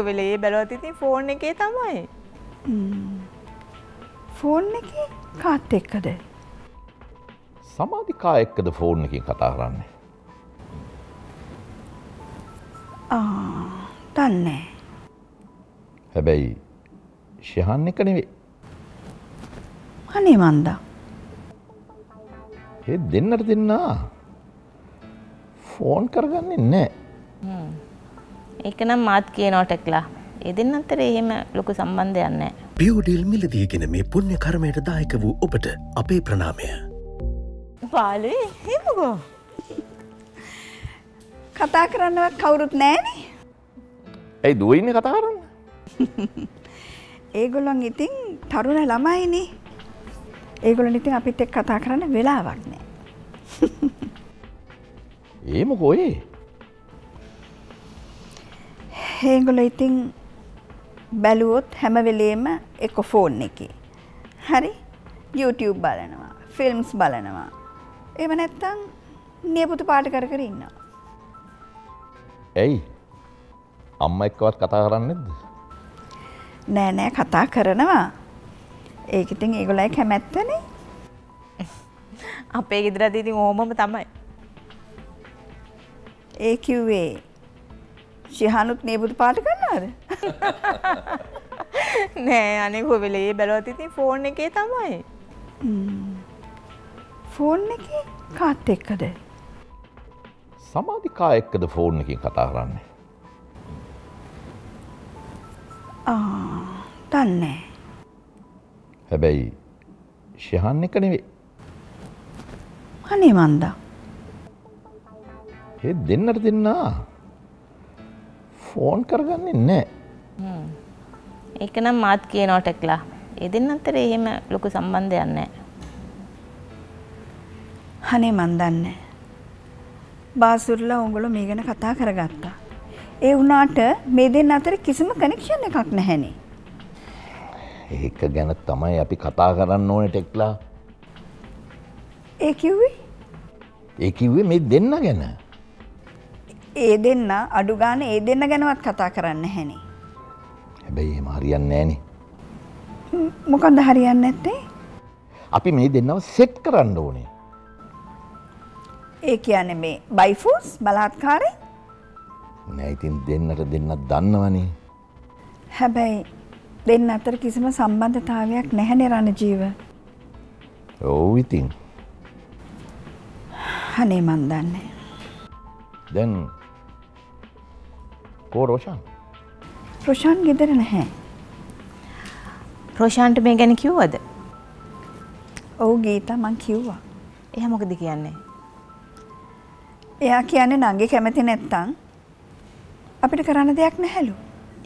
වෙලේ බැලුවත් ඉතින් ෆෝන් එකේ තමයි. ෆෝන් එකේ කාත් එක්කද? සමාධි කා එක්කද ෆෝන් එකෙන් කතා කරන්නේ? ආ, දන්නේ. හැබැයි ශිහාන් එක නෙවෙයි. අනේ මන්දා. ඒ දෙන්නට දෙන්නා ෆෝන් කරගන්නේ නැහැ. ඒක නම් මාත් කියනවා ටෙක්ලා. ඒ දෙන්න අතර එහෙම ලොකු සම්බන්ධයක් නැහැ. බියෝඩිල් මිලදී ගෙන මේ පුණ්‍ය කර්මයට දායක වූ ඔබට අපේ ප්‍රණාමය. පාළුවේ හිමුකෝ. කතා කරන්නවත් කවුරුත් නැහනේ. ඒ දුව ඉන්නේ කතා කරන්නේ. ඒගොල්ලන් ඉතින් තරුණ ළමයිනේ. ඒගොල්ලන් ඉතින් අපිත් එක්ක කතා කරන්න වෙලාවක් නැහැ. ඒ මොකෝ ඒ? ඒගොල්ලෝ ඉතින් බැලුවොත් හැම වෙලේම එක ෆෝන් එකේ. හරි? YouTube බලනවා, ෆිල්ම්ස් බලනවා. එහෙම නැත්තම් නියපොතු පාඩ කර කර ඉන්නවා. ඇයි? අම්මා එක්කවත් කතා කරන්නේ නැද්ද? නෑ නෑ කතා කරනවා. ඒක ඉතින් ඒගොල්ලෝ කැමැත්තනේ. අපේ ගෙදරදී ඉතින් ඕමම තමයි. ඒ කිව්වේ ශිහානුත් නේබුදු පාට කරනවද? නෑ අනේ කොවෙලේ බැලුවත් ඉතින් ෆෝන් එකේ තමයි. ෆෝන් එකේ කාත් එක්කද? සමාධි කා එක්කද ෆෝන් එකෙන් කතා කරන්නේ? ආ, දන්නේ. හැබැයි ශිහාන් එක නෙවෙයි. අනේ මන්දා. ඒ දෙන්නට දෙන්නා ෆෝන් කරගන්නේ නැහැ. ඒක නම් මාත් කියනවා ටෙක්ලා. ඒ දෙන්න අතර එහෙම ලොකු සම්බන්ධයක් නැහැ. අනේ මන් දන්නේ. බාසුර්ලා උංගලෝ මේ ගැන කතා කරගත්තා. ඒ වුණාට මේ දෙන්න අතර කිසිම කනෙක්ෂන් එකක් නැහැනේ. ඒක ගැන තමයි අපි කතා කරන්න ඕනේ ටෙක්ලා. ඒ කිව්වේ? ඒ කිව්වේ මේ දෙන්න ගැන. ඒ දෙන්න අඩු ගන්න ඒ දෙන්න ගැනවත් කතා කරන්න හැනේ. හැබැයි එහෙම හරියන්නේ නැහනේ. මොකන්ද හරියන්නේ නැත්තේ? අපි මේ දෙන්නව සෙට් කරන්න ඕනේ. ඒ කියන්නේ මේ බයිෆෝස් බලහත්කාරේ? නෑ ඉතින් දෙන්නට දෙන්නත් දන්නවනේ. හැබැයි දෙන්න අතර කිසිම සම්බන්ධතාවයක් නැහැනේ රණජීව. ඔව් ඉතින්. අනේ මන් දන්නේ. දැන් කෝ රොෂාන්? රොෂාන් ගෙදර නැහැ. රොෂාන්ට මේ ගැන කිව්වද? ඔව් ගීතා මං කිව්වා. එයා මොකද කියන්නේ? එයා කියන්නේ නංගි කැමති නැත්තම් අපිට කරන්න දෙයක් නැහැලු.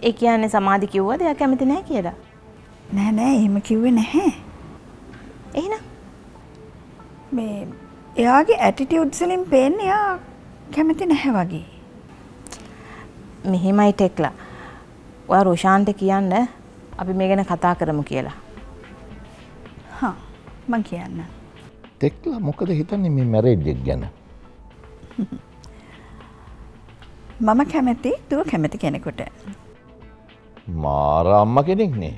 ඒ කියන්නේ සමාධි කිව්වද එයා කැමති නැහැ කියලා? නෑ නෑ එහෙම කිව්වේ නැහැ. එහෙනම් මේ එයාගේ ඇටිටියුඩ්ස් වලින් පේන්නේ එයා කැමති නැහැ වගේ. මෙහෙමයි ටෙක්ලා. ඔයා රොෂාන්ට කියන්න අපි මේ ගැන කතා කරමු කියලා. හා මං කියන්න. ටෙක්ලා මොකද හිතන්නේ මේ මැරේජ් එක ගැන? මම කැමති, "තුව" කැමති කෙනෙකුට. මාර අම්මා කෙනෙක් නේ.